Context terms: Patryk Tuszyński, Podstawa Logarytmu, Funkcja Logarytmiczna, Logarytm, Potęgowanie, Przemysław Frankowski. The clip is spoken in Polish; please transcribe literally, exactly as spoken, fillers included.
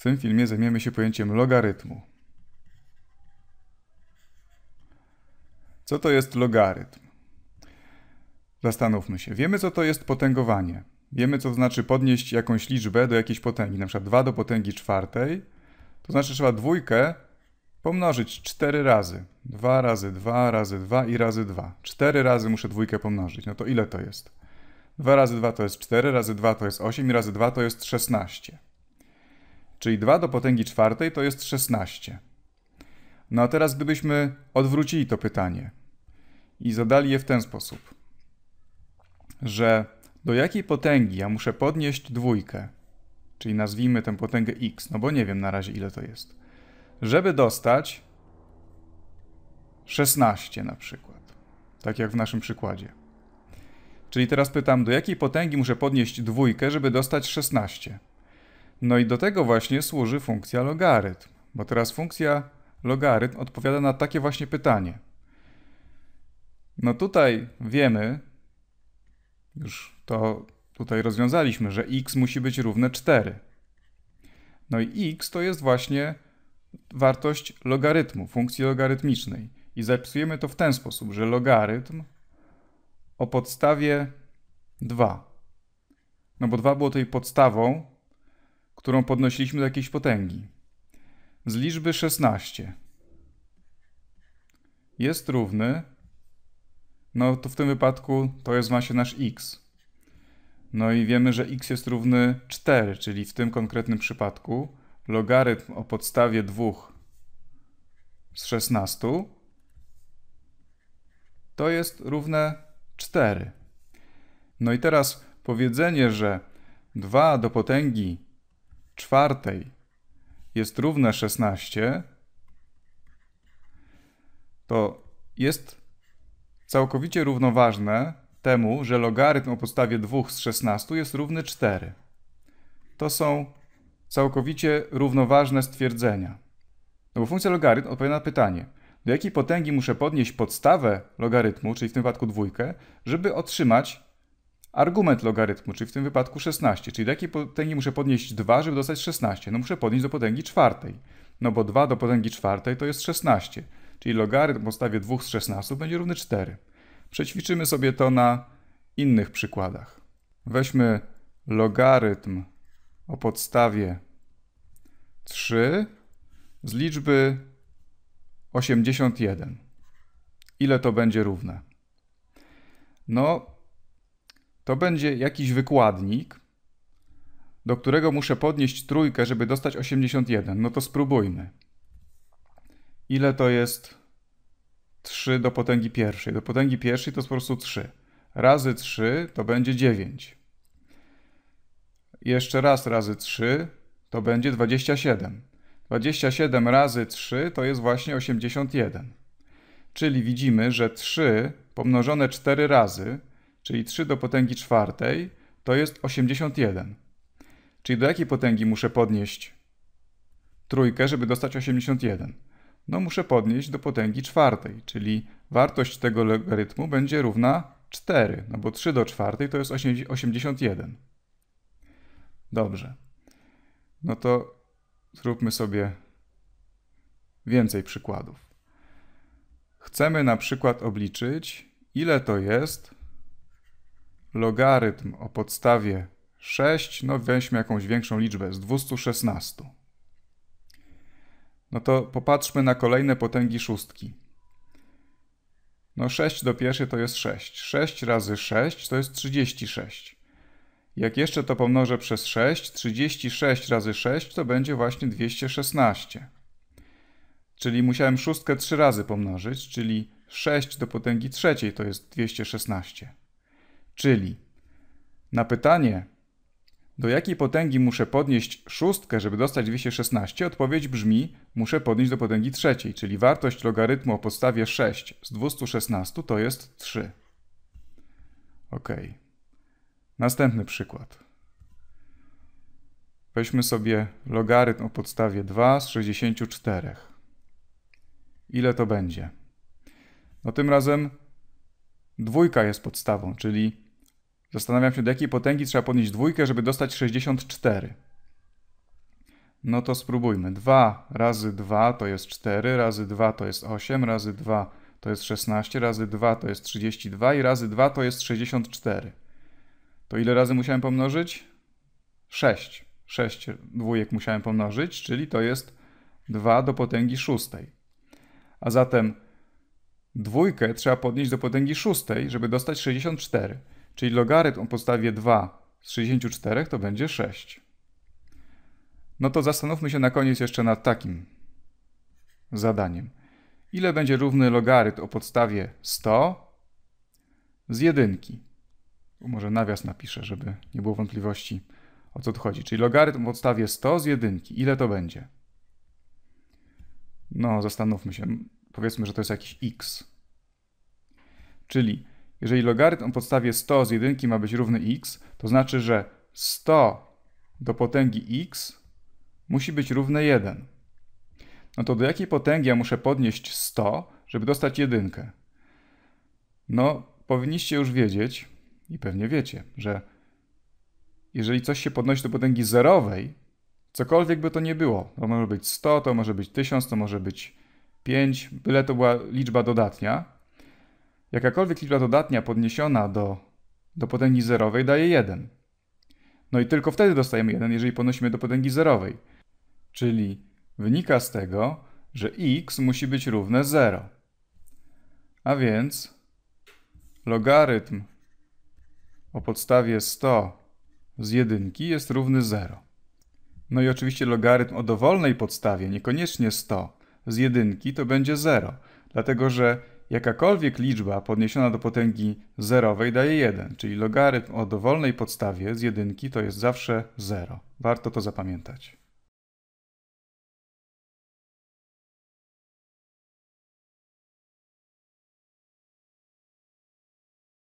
W tym filmie zajmiemy się pojęciem logarytmu. Co to jest logarytm? Zastanówmy się. Wiemy, co to jest potęgowanie. Wiemy, co znaczy podnieść jakąś liczbę do jakiejś potęgi, na przykład dwa do potęgi czwartej. To znaczy trzeba dwójkę pomnożyć cztery razy. dwa razy dwa razy dwa i razy dwa. cztery razy muszę dwójkę pomnożyć. No to ile to jest? dwa razy dwa to jest cztery, razy dwa to jest osiem i razy dwa to jest szesnaście. Czyli dwa do potęgi czwartej to jest szesnaście. No a teraz gdybyśmy odwrócili to pytanie i zadali je w ten sposób, że do jakiej potęgi ja muszę podnieść dwójkę, czyli nazwijmy tę potęgę x, no bo nie wiem na razie ile to jest, żeby dostać szesnaście na przykład, tak jak w naszym przykładzie. Czyli teraz pytam, do jakiej potęgi muszę podnieść dwójkę, żeby dostać szesnaście? No i do tego właśnie służy funkcja logarytm, bo teraz funkcja logarytm odpowiada na takie właśnie pytanie. No tutaj wiemy, już to tutaj rozwiązaliśmy, że x musi być równe cztery. No i x to jest właśnie wartość logarytmu, funkcji logarytmicznej. I zapisujemy to w ten sposób, że logarytm o podstawie dwa. No bo dwa było tej podstawą, którą podnosiliśmy do jakiejś potęgi. Z liczby szesnaście jest równy, no to w tym wypadku to jest właśnie nasz x. No i wiemy, że x jest równy cztery, czyli w tym konkretnym przypadku logarytm o podstawie dwa z szesnastu to jest równe cztery. No i teraz powiedzenie, że dwa do potęgi czwartej jest równe szesnaście, to jest całkowicie równoważne temu, że logarytm o podstawie dwa z szesnastu jest równy cztery. To są całkowicie równoważne stwierdzenia. No bo funkcja logarytm odpowiada na pytanie, do jakiej potęgi muszę podnieść podstawę logarytmu, czyli w tym wypadku dwójkę, żeby otrzymać argument logarytmu, czyli w tym wypadku szesnaście. Czyli do jakiej potęgi muszę podnieść dwa, żeby dostać szesnaście? No muszę podnieść do potęgi czwartej. No bo dwa do potęgi czwartej to jest szesnaście. Czyli logarytm o podstawie dwa z szesnastu będzie równy cztery. Przećwiczymy sobie to na innych przykładach. Weźmy logarytm o podstawie trzy z liczby osiemdziesiąt jeden. Ile to będzie równe? No, to będzie jakiś wykładnik, do którego muszę podnieść trójkę, żeby dostać osiemdziesiąt jeden. No to spróbujmy. Ile to jest trzy do potęgi pierwszej? Do potęgi pierwszej to jest po prostu trzy. Razy trzy to będzie dziewięć. Jeszcze raz razy trzy to będzie dwadzieścia siedem. dwadzieścia siedem razy trzy to jest właśnie osiemdziesiąt jeden. Czyli widzimy, że trzy pomnożone cztery razy, czyli trzy do potęgi czwartej, to jest osiemdziesiąt jeden. Czyli do jakiej potęgi muszę podnieść trójkę, żeby dostać osiemdziesiąt jeden? No muszę podnieść do potęgi czwartej, czyli wartość tego logarytmu będzie równa cztery, no bo trzy do czwartej to jest osiemdziesiąt jeden. Dobrze. No to zróbmy sobie więcej przykładów. Chcemy na przykład obliczyć, ile to jest logarytm o podstawie sześć, no weźmy jakąś większą liczbę, z dwustu szesnastu. No to popatrzmy na kolejne potęgi szóstki. No sześć do pierwszej to jest sześć. sześć razy sześć to jest trzydzieści sześć. Jak jeszcze to pomnożę przez sześć, trzydzieści sześć razy sześć to będzie właśnie dwieście szesnaście. Czyli musiałem szóstkę trzy razy pomnożyć, czyli sześć do potęgi trzeciej to jest dwieście szesnaście. Czyli na pytanie, do jakiej potęgi muszę podnieść szóstkę, żeby dostać dwieście szesnaście, odpowiedź brzmi, muszę podnieść do potęgi trzeciej, czyli wartość logarytmu o podstawie sześć z dwustu szesnastu to jest trzy. Ok. Następny przykład. Weźmy sobie logarytm o podstawie dwa z sześćdziesięciu czterech. Ile to będzie? No tym razem dwójka jest podstawą, czyli zastanawiam się, do jakiej potęgi trzeba podnieść dwójkę, żeby dostać sześćdziesiąt cztery. No to spróbujmy. dwa razy dwa to jest cztery, razy dwa to jest osiem, razy dwa to jest szesnaście, razy dwa to jest trzydzieści dwa i razy dwa to jest sześćdziesiąt cztery. To ile razy musiałem pomnożyć? sześć. sześć dwójek musiałem pomnożyć, czyli to jest dwa do potęgi szóstej. A zatem dwójkę trzeba podnieść do potęgi szóstej, żeby dostać sześćdziesiąt cztery. Czyli logarytm o podstawie dwa z sześćdziesięciu czterech to będzie sześć. No to zastanówmy się na koniec jeszcze nad takim zadaniem. Ile będzie równy logarytm o podstawie stu z jedynki? Może nawias napiszę, żeby nie było wątpliwości, o co tu chodzi. Czyli logarytm o podstawie stu z jedynki. Ile to będzie? No, zastanówmy się. Powiedzmy, że to jest jakiś x. Czyli jeżeli logarytm o podstawie stu z jedynki ma być równy x, to znaczy, że sto do potęgi x musi być równe jeden. No to do jakiej potęgi ja muszę podnieść sto, żeby dostać jedynkę? No, powinniście już wiedzieć, i pewnie wiecie, że jeżeli coś się podnosi do potęgi zerowej, cokolwiek by to nie było, to może być sto, to może być tysiąc, to może być pięć, byle to była liczba dodatnia, jakakolwiek liczba dodatnia podniesiona do, do potęgi zerowej daje jeden. No i tylko wtedy dostajemy jeden, jeżeli podnosimy do potęgi zerowej. Czyli wynika z tego, że x musi być równe zero. A więc logarytm o podstawie stu z jedynki jest równy zero. No i oczywiście logarytm o dowolnej podstawie, niekoniecznie stu z jedynki, to będzie zero. Dlatego, że jakakolwiek liczba podniesiona do potęgi zerowej daje jeden. Czyli logarytm o dowolnej podstawie z jedynki to jest zawsze zero. Warto to zapamiętać.